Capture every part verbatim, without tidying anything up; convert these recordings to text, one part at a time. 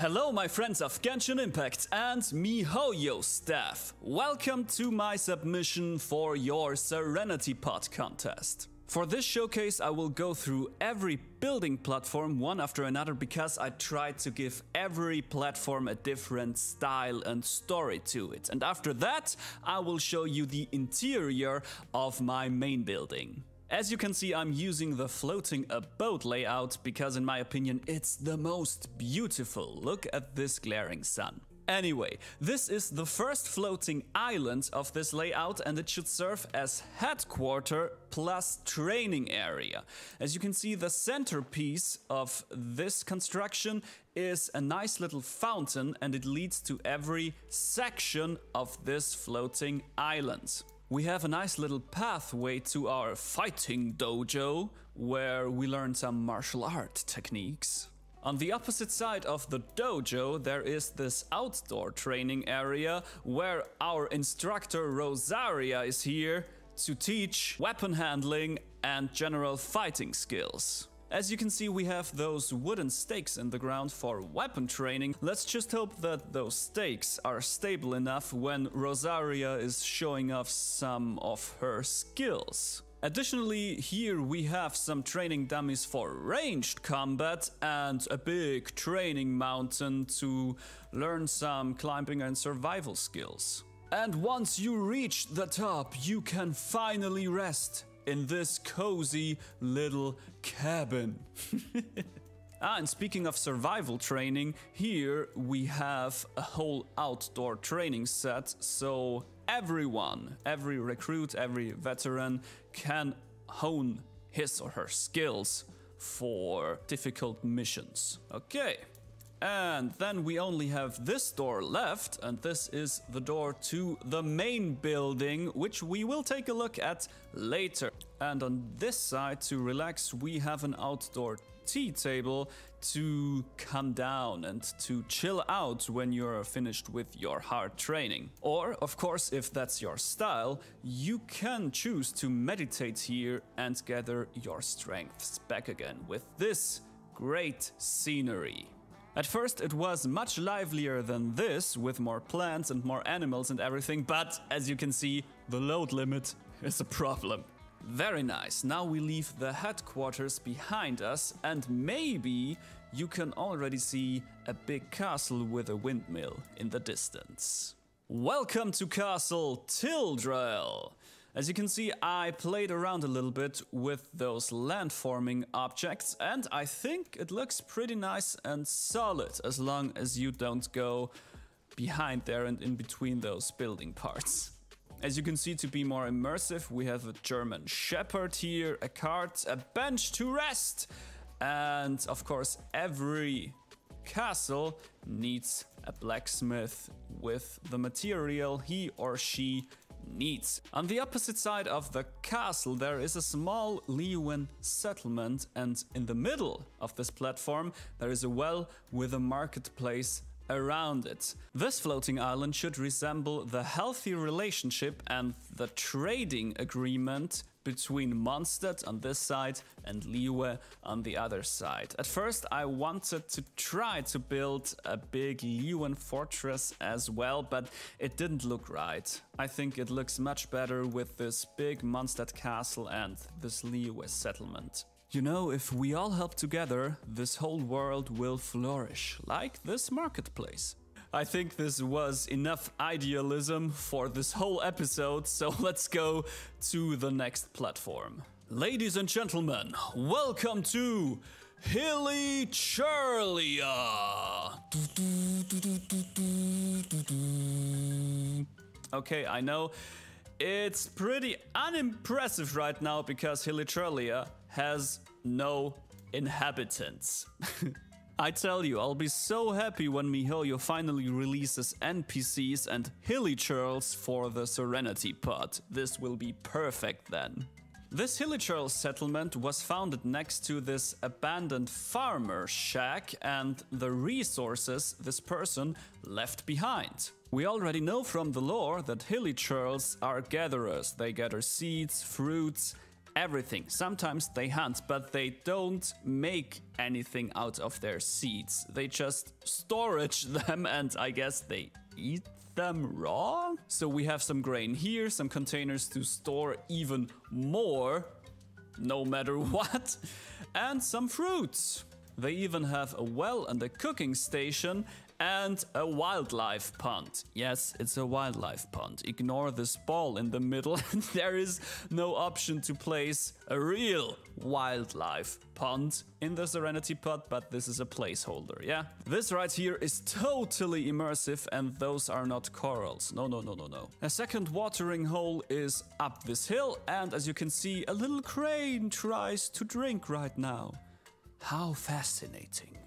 Hello my friends of Genshin Impact and MiHoYo staff. Welcome to my submission for your Serenitea Pot contest. For this showcase I will go through every building platform one after another because I tried to give every platform a different style and story to it. And after that I will show you the interior of my main building. As you can see, I'm using the floating abode layout because in my opinion it's the most beautiful. Look at this glaring sun. Anyway, this is the first floating island of this layout and it should serve as headquarters plus training area. As you can see, the centerpiece of this construction is a nice little fountain and it leads to every section of this floating island. We have a nice little pathway to our fighting dojo, where we learn some martial art techniques. On the opposite side of the dojo, there is this outdoor training area, where our instructor Rosaria is here to teach weapon handling and general fighting skills. As you can see, we have those wooden stakes in the ground for weapon training. Let's just hope that those stakes are stable enough when Rosaria is showing off some of her skills. Additionally, here we have some training dummies for ranged combat and a big training mountain to learn some climbing and survival skills. And once you reach the top, you can finally rest in this cozy little cabin. Ah, and speaking of survival training, here we have a whole outdoor training set, so everyone, every recruit, every veteran can hone his or her skills for difficult missions. Okay. And then we only have this door left, and this is the door to the main building, which we will take a look at later. And on this side, to relax, we have an outdoor tea table to come down and to chill out when you're finished with your hard training. Or, of course, if that's your style, you can choose to meditate here and gather your strengths back again with this great scenery. At first it was much livelier than this, with more plants and more animals and everything, but as you can see, the load limit is a problem. Very nice, now we leave the headquarters behind us and maybe you can already see a big castle with a windmill in the distance. Welcome to Castle Tildrael! As you can see, I played around a little bit with those landforming objects and I think it looks pretty nice and solid as long as you don't go behind there and in between those building parts. As you can see, to be more immersive, we have a German Shepherd here, a cart, a bench to rest, and of course every castle needs a blacksmith with the material he or she needs. On the opposite side of the castle there is a small Leeuwen settlement, and in the middle of this platform there is a well with a marketplace around it. This floating island should resemble the healthy relationship and the trading agreement between Mondstadt on this side and Liyue on the other side. At first I wanted to try to build a big Liyuan fortress as well, but it didn't look right. I think it looks much better with this big Mondstadt castle and this Liyue settlement. You know, if we all help together, this whole world will flourish, like this marketplace. I think this was enough idealism for this whole episode, so let's go to the next platform. Ladies and gentlemen, welcome to Hilichurlia! Okay, I know it's pretty unimpressive right now because Hilichurlia has no inhabitants. I tell you, I'll be so happy when MiHoYo finally releases N P Cs and Hilichurls for the Serenitea Pot. This will be perfect then. This Hilichurl settlement was founded next to this abandoned farmer shack and the resources this person left behind. We already know from the lore that Hilichurls are gatherers. They gather seeds, fruits, everything. Sometimes they hunt, but they don't make anything out of their seeds. They just storage them and I guess they eat them raw? So we have some grain here, some containers to store even more, no matter what, and some fruits. They even have a well and a cooking station and a wildlife pond. Yes, it's a wildlife pond. Ignore this ball in the middle. There is no option to place a real wildlife pond in the Serenitea Pot, but this is a placeholder, yeah? This right here is totally immersive and those are not corals. No, no, no, no, no. A second watering hole is up this hill and as you can see, a little crane tries to drink right now. How fascinating.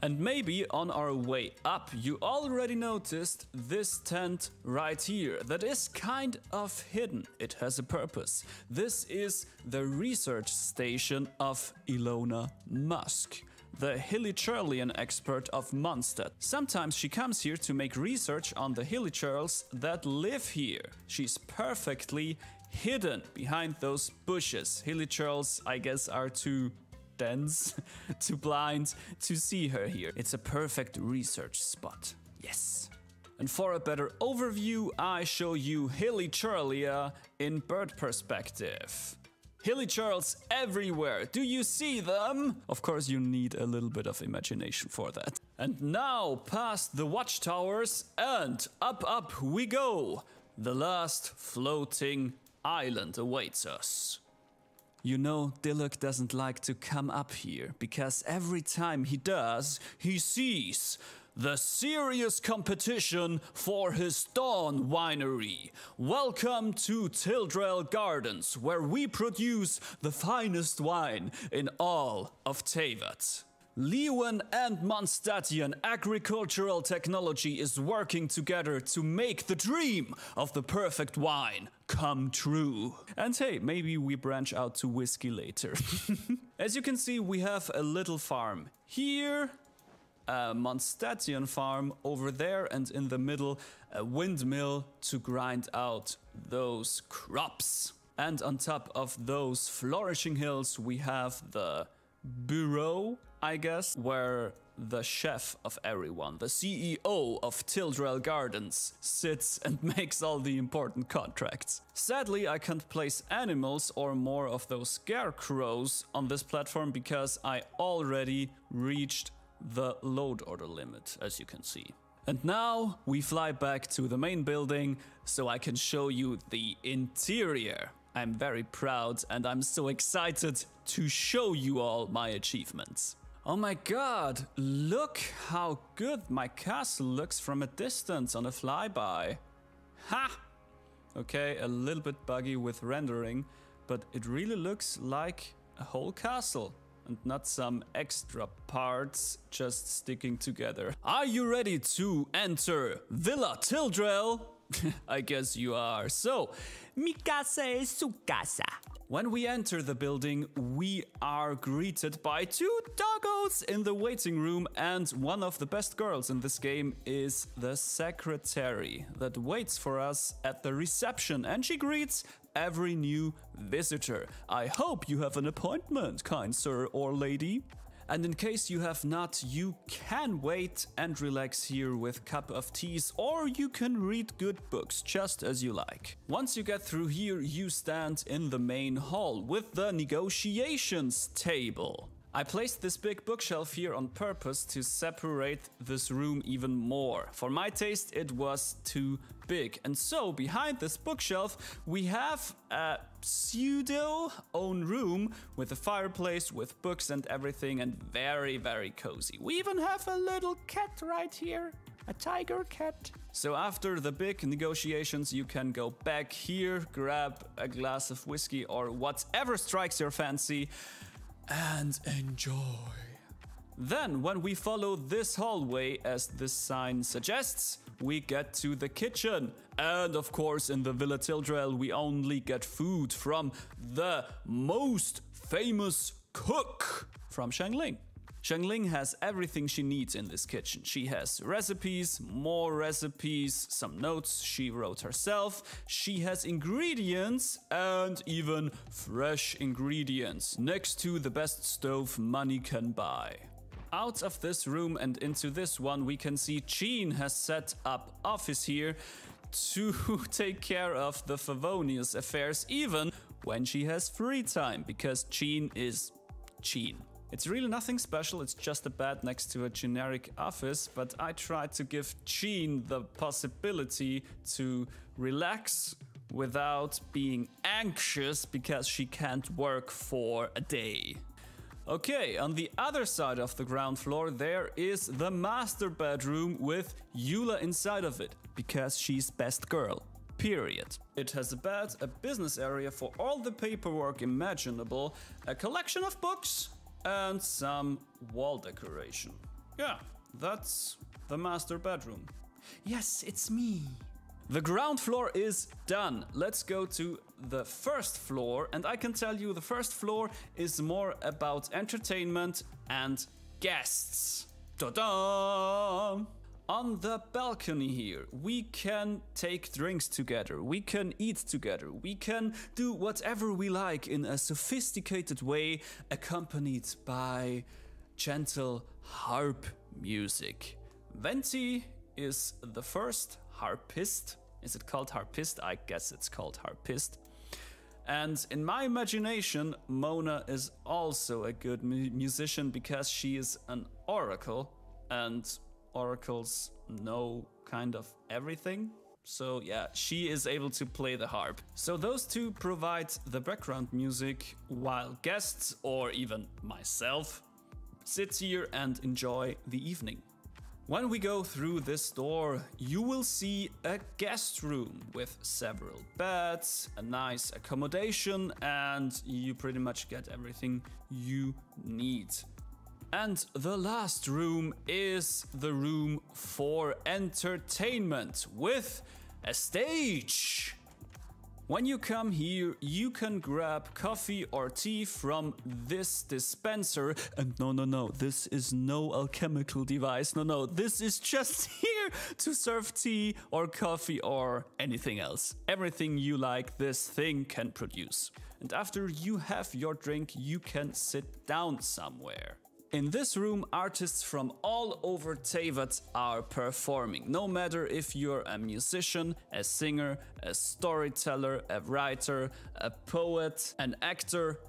And maybe on our way up, you already noticed this tent right here that is kind of hidden. It has a purpose. This is the research station of Ilona Musk, the Hilichurlian expert of Mondstadt. Sometimes she comes here to make research on the Hilichurls that live here. She's perfectly hidden behind those bushes. Hilichurls, I guess, are too dense, too blind to see her here. It's a perfect research spot. Yes. And for a better overview, I show you Hilichurlia in bird perspective. Hilichurls everywhere. Do you see them? Of course, you need a little bit of imagination for that. And now past the watchtowers and up, up we go. The last floating island awaits us. You know, Diluc doesn't like to come up here, because every time he does, he sees the serious competition for his Dawn Winery. Welcome to Tildrael Gardens, where we produce the finest wine in all of Teyvat. Leeuwen and Mondstadtian agricultural technology is working together to make the dream of the perfect wine come true. And hey, maybe we branch out to whiskey later. As you can see, we have a little farm here, a Mondstadtian farm over there, and in the middle, a windmill to grind out those crops. And on top of those flourishing hills, we have the bureau, I guess, where the chef of everyone, the C E O of Tildrael Gardens, sits and makes all the important contracts. Sadly, I can't place animals or more of those scarecrows on this platform because I already reached the load order limit, as you can see. And now we fly back to the main building so I can show you the interior. I'm very proud and I'm so excited to show you all my achievements. Oh my god, look how good my castle looks from a distance on a flyby. Ha! Okay, a little bit buggy with rendering, but it really looks like a whole castle and not some extra parts just sticking together. Are you ready to enter Villa Tildrael? I guess you are. So, mi casa es su casa. When we enter the building, we are greeted by two doggos in the waiting room, and one of the best girls in this game is the secretary that waits for us at the reception, and she greets every new visitor. I hope you have an appointment, kind sir or lady. And in case you have not, you can wait and relax here with cup of teas, or you can read good books, just as you like. Once you get through here, you stand in the main hall with the negotiations table. I placed this big bookshelf here on purpose to separate this room even more. For my taste, it was too big. And so behind this bookshelf, we have a pseudo own room with a fireplace, with books and everything, and very, very cozy. We even have a little cat right here, a tiger cat. So after the big negotiations, you can go back here, grab a glass of whiskey or whatever strikes your fancy, and enjoy. Then, when we follow this hallway, as this sign suggests, we get to the kitchen. And of course, in the Villa Tildrael, we only get food from the most famous cook from Xiangling. Xiangling has everything she needs in this kitchen. She has recipes, more recipes, some notes she wrote herself. She has ingredients and even fresh ingredients next to the best stove money can buy. Out of this room and into this one, we can see Jean has set up office here to take care of the Favonius affairs, even when she has free time, because Jean is Jean. It's really nothing special, it's just a bed next to a generic office, but I tried to give Jean the possibility to relax without being anxious because she can't work for a day. Okay, on the other side of the ground floor, there is the master bedroom with Eula inside of it, because she's best girl, period. It has a bed, a business area for all the paperwork imaginable, a collection of books, and some wall decoration. Yeah, that's the master bedroom. Yes, it's me. The ground floor is done. Let's go to the first floor, and I can tell you the first floor is more about entertainment and guests. Ta-da! On the balcony here, we can take drinks together, we can eat together, we can do whatever we like in a sophisticated way, accompanied by gentle harp music. Venti is the first harpist. Is it called harpist? I guess it's called harpist. And in my imagination, Mona is also a good mu musician because she is an oracle, and oracles know kind of everything. So yeah, she is able to play the harp. So those two provide the background music while guests, or even myself, sits here and enjoy the evening. When we go through this door, you will see a guest room with several beds, a nice accommodation, and you pretty much get everything you need. And the last room is the room for entertainment with a stage. When you come here, you can grab coffee or tea from this dispenser. And no, no, no, this is no alchemical device. No, no, this is just here to serve tea or coffee or anything else. Everything you like, this thing can produce. And after you have your drink, you can sit down somewhere. In this room, artists from all over Teyvat are performing, no matter if you're a musician, a singer, a storyteller, a writer, a poet, an actor,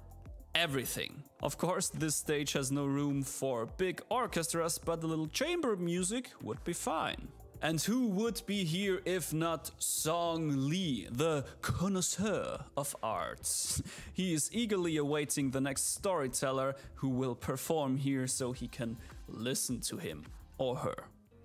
everything. Of course, this stage has no room for big orchestras, but the little chamber music would be fine. And who would be here if not Song Li, the connoisseur of arts? He is eagerly awaiting the next storyteller who will perform here so he can listen to him or her.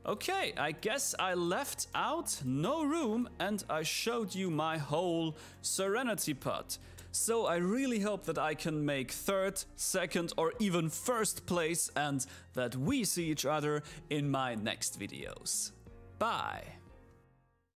Okay, I guess I left out no room and I showed you my whole Serenitea Pot. So I really hope that I can make third, second or even first place and that we see each other in my next videos. Bye.